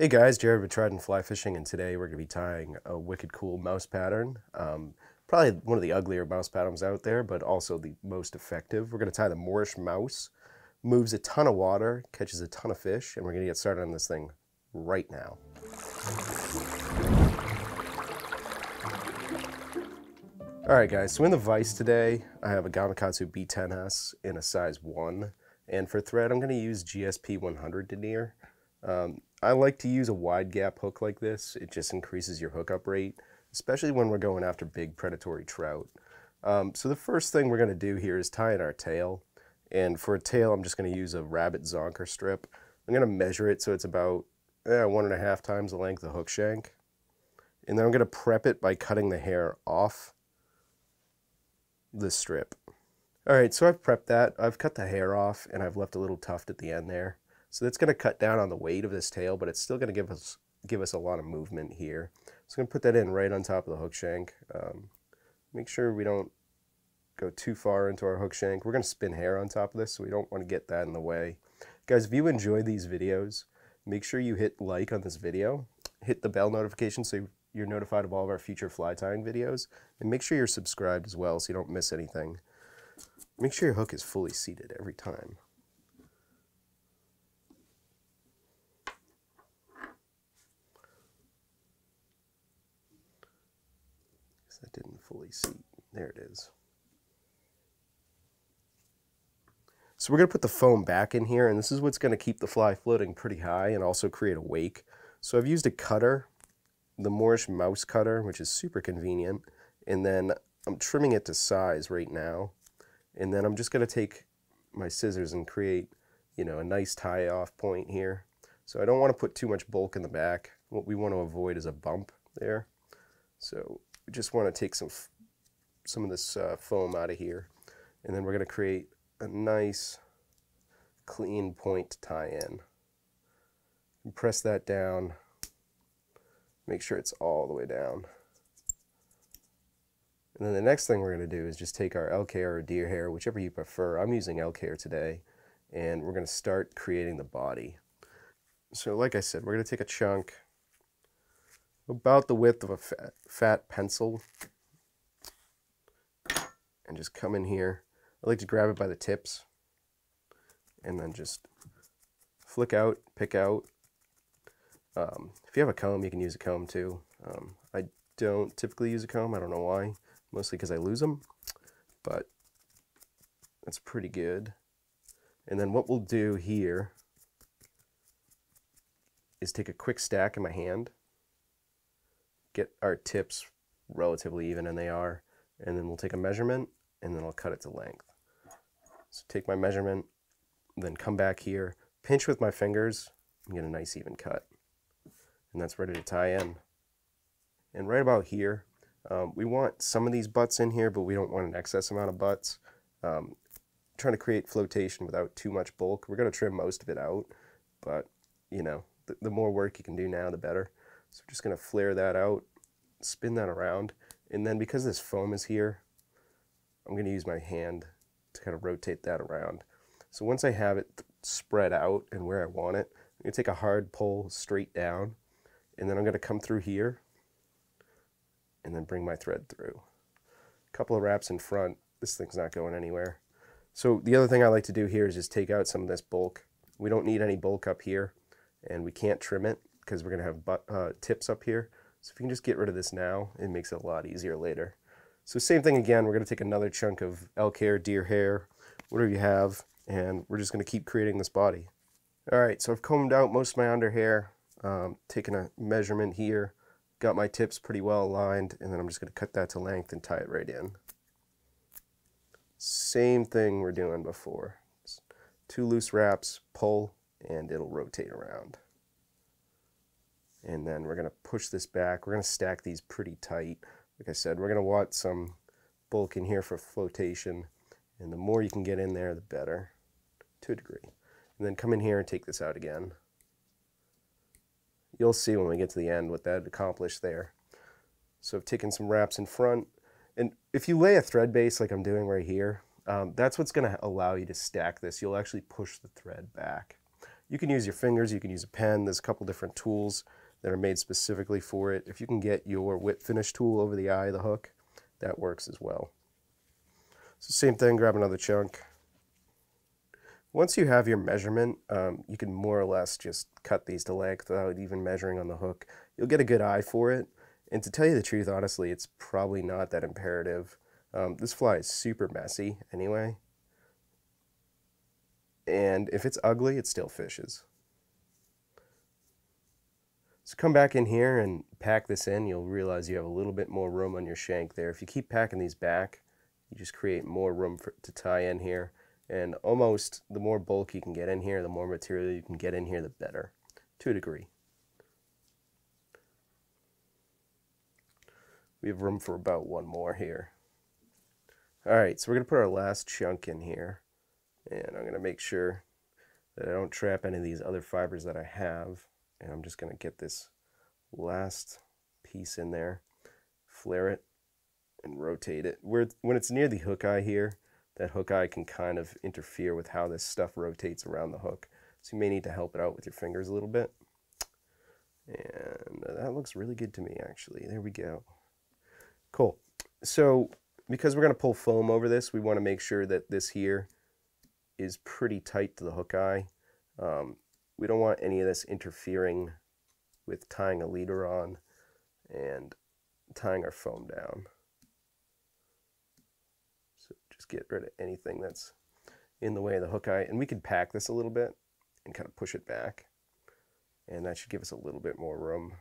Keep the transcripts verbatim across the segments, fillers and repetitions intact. Hey guys, Jared with Trident Fly Fishing, and today we're going to be tying a wicked cool mouse pattern. Um, probably one of the uglier mouse patterns out there, but also the most effective. We're going to tie the Morrish Mouse. Moves a ton of water, catches a ton of fish, and we're going to get started on this thing right now. Alright guys, so in the vise today, I have a Gamakatsu B ten S in a size one, and for thread I'm going to use G S P one hundred denier. Um, I like to use a wide gap hook like this. It just increases your hookup rate, especially when we're going after big predatory trout. Um, so the first thing we're gonna do here is tie in our tail. And for a tail, I'm just gonna use a rabbit zonker strip. I'm gonna measure it so it's about eh, one and a half times the length of the hook shank. And then I'm gonna prep it by cutting the hair off the strip. All right, so I've prepped that. I've cut the hair off and I've left a little tuft at the end there. So that's going to cut down on the weight of this tail, but it's still going to give us give us a lot of movement here. So I'm going to put that in right on top of the hook shank. Um, make sure we don't go too far into our hook shank. We're going to spin hair on top of this, so we don't want to get that in the way. Guys, if you enjoy these videos, make sure you hit like on this video. Hit the bell notification so you're notified of all of our future fly tying videos. And make sure you're subscribed as well so you don't miss anything. Make sure your hook is fully seated every time. That didn't fully seat. There it is. So we're going to put the foam back in here, and this is what's going to keep the fly floating pretty high and also create a wake. So I've used a cutter, the Morrish Mouse cutter, which is super convenient, and then I'm trimming it to size right now. And then I'm just going to take my scissors and create, you know, a nice tie-off point here. So I don't want to put too much bulk in the back. What we want to avoid is a bump there. So we just want to take some some of this uh, foam out of here, and then we're going to create a nice clean point to tie in. And press that down, make sure it's all the way down. And then the next thing we're going to do is just take our elk hair or deer hair, whichever you prefer. I'm using elk hair today, and we're going to start creating the body. So like I said, we're going to take a chunk about the width of a fat, fat pencil and just come in here. I like to grab it by the tips and then just flick out, pick out. Um, if you have a comb, you can use a comb too. Um, I don't typically use a comb. I don't know why, mostly because I lose them, but that's pretty good. And then what we'll do here is take a quick stack in my hand, get our tips relatively even, and they are, and then we'll take a measurement, and then I'll cut it to length. So take my measurement, then come back here, pinch with my fingers, and get a nice even cut. And that's ready to tie in. And right about here, um, we want some of these butts in here, but we don't want an excess amount of butts. Um, trying to create flotation without too much bulk. We're going to trim most of it out, but you know, the, the more work you can do now, the better. So we're just going to flare that out, spin that around, and then because this foam is here, I'm going to use my hand to kind of rotate that around. So once I have it spread out and where I want it, I'm going to take a hard pull straight down, and then I'm going to come through here and then bring my thread through. A couple of wraps in front, this thing's not going anywhere. So the other thing I like to do here is just take out some of this bulk. We don't need any bulk up here, and we can't trim it, because we're going to have butt, uh, tips up here. So if you can just get rid of this now, it makes it a lot easier later. So same thing again, we're going to take another chunk of elk hair, deer hair, whatever you have, and we're just going to keep creating this body. All right, so I've combed out most of my under hair, um, taken a measurement here, got my tips pretty well aligned, and then I'm just going to cut that to length and tie it right in. Same thing we're doing before. Just two loose wraps, pull, and it'll rotate around. And then we're going to push this back. We're going to stack these pretty tight. Like I said, we're going to want some bulk in here for flotation. And the more you can get in there, the better, to a degree. And then come in here and take this out again. You'll see when we get to the end what that accomplished there. So I've taken some wraps in front. And if you lay a thread base like I'm doing right here, um, that's what's going to allow you to stack this. You'll actually push the thread back. You can use your fingers, you can use a pen. There's a couple different tools that are made specifically for it. If you can get your whip finish tool over the eye of the hook, that works as well. So same thing, grab another chunk. Once you have your measurement, um, you can more or less just cut these to length without even measuring on the hook. You'll get a good eye for it. And to tell you the truth, honestly, it's probably not that imperative. Um, this fly is super messy anyway. And if it's ugly, it still fishes. So come back in here and pack this in. You'll realize you have a little bit more room on your shank there. If you keep packing these back, you just create more room for, to tie in here. And almost the more bulk you can get in here, the more material you can get in here, the better, to a degree. We have room for about one more here. All right, so we're gonna put our last chunk in here. And I'm gonna make sure that I don't trap any of these other fibers that I have. And I'm just gonna get this last piece in there, flare it and rotate it. Where, when it's near the hook eye here, that hook eye can kind of interfere with how this stuff rotates around the hook. So you may need to help it out with your fingers a little bit. And that looks really good to me, actually. There we go. Cool. So because we're gonna pull foam over this, we wanna make sure that this here is pretty tight to the hook eye. Um, we don't want any of this interfering with tying a leader on and tying our foam down. So just get rid of anything that's in the way of the hook eye. And we can pack this a little bit and kind of push it back. And that should give us a little bit more room.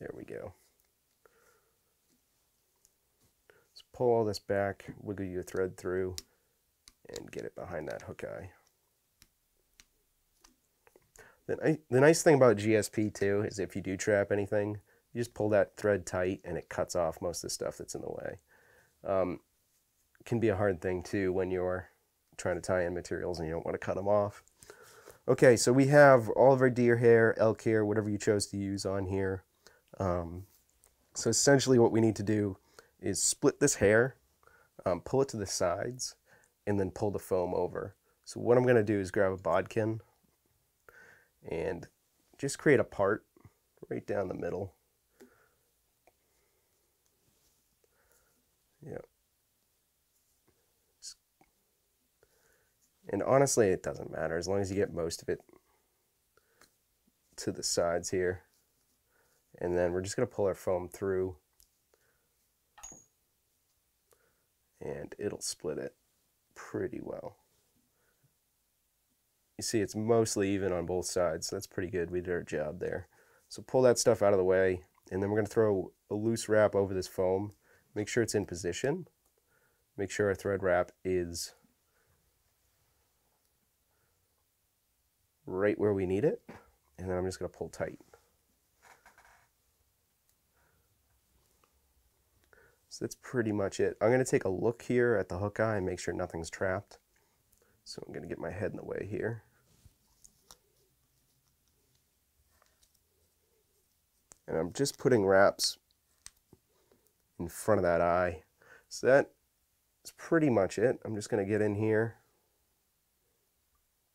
There we go. So pull all this back, wiggle your thread through, and get it behind that hook eye. The, the nice thing about G S P too is if you do trap anything, you just pull that thread tight and it cuts off most of the stuff that's in the way. Um, it can be a hard thing too when you're trying to tie in materials and you don't want to cut them off. Okay, so we have all of our deer hair, elk hair, whatever you chose to use on here. Um, so essentially what we need to do is split this hair, um, pull it to the sides, and then pull the foam over. So what I'm gonna do is grab a bodkin and just create a part right down the middle. Yeah. And honestly, it doesn't matter as long as you get most of it to the sides here. And then we're just gonna pull our foam through and it'll split it pretty well. You see it's mostly even on both sides, so that's pretty good. We did our job there. So pull that stuff out of the way, and then we're gonna throw a loose wrap over this foam. Make sure it's in position. Make sure our thread wrap is right where we need it, and then I'm just gonna pull tight. So that's pretty much it. I'm gonna take a look here at the hook eye and make sure nothing's trapped. So I'm gonna get my head in the way here. And I'm just putting wraps in front of that eye. So that's pretty much it. I'm just gonna get in here,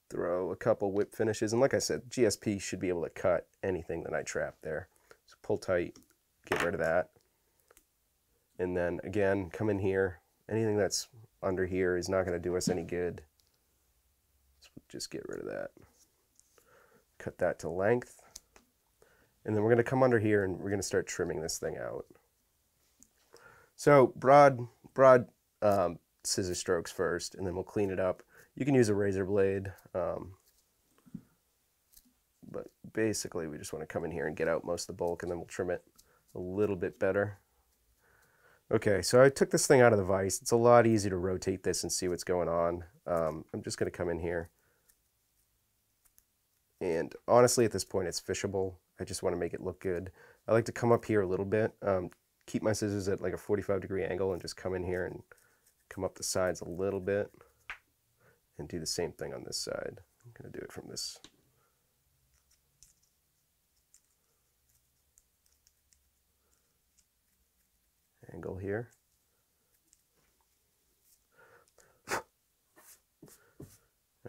throw a couple whip finishes. And like I said, G S P should be able to cut anything that I trap there. So pull tight, get rid of that. And then again, come in here. Anything that's under here is not going to do us any good. So just get rid of that. Cut that to length. And then we're going to come under here and we're going to start trimming this thing out. So broad, broad um, scissor strokes first, and then we'll clean it up. You can use a razor blade. Um, but basically, we just want to come in here and get out most of the bulk, and then we'll trim it a little bit better. Okay, so I took this thing out of the vise. It's a lot easier to rotate this and see what's going on. Um, I'm just gonna come in here. And honestly, at this point, it's fishable. I just wanna make it look good. I like to come up here a little bit, um, keep my scissors at like a forty-five degree angle and just come in here and come up the sides a little bit and do the same thing on this side. I'm gonna do it from this. Angle here.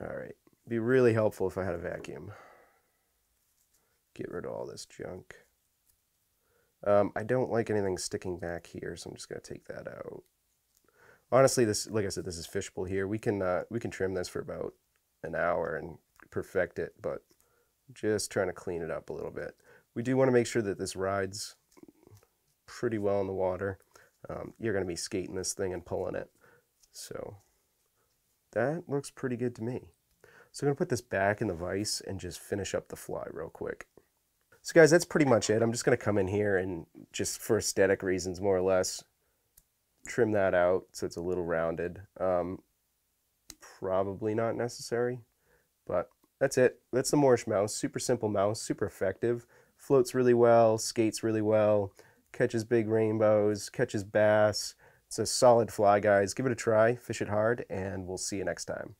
All right, be really helpful if I had a vacuum. Get rid of all this junk. Um, I don't like anything sticking back here, so I'm just gonna take that out. Honestly, this, like I said, this is fishable here. We can uh, we can trim this for about an hour and perfect it, but just trying to clean it up a little bit. We do want to make sure that this rides pretty well in the water. Um, you're gonna be skating this thing and pulling it, so that looks pretty good to me. So I'm gonna put this back in the vise and just finish up the fly real quick. So guys, that's pretty much it. I'm just gonna come in here and just for aesthetic reasons, more or less, trim that out so it's a little rounded. Um, probably not necessary, but that's it. That's the Morrish Mouse, super simple mouse, super effective. Floats really well, skates really well, catches big rainbows, catches bass. It's a solid fly, guys. Give it a try, fish it hard, and we'll see you next time.